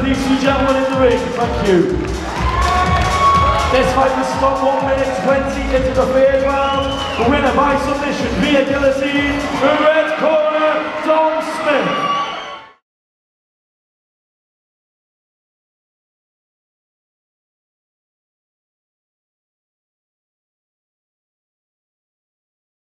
for these two gentlemen in the ring. Thank you. This fight was stopped 1:20 into the third round. The winner by submission via guillotine, the red corner, Dom Smith.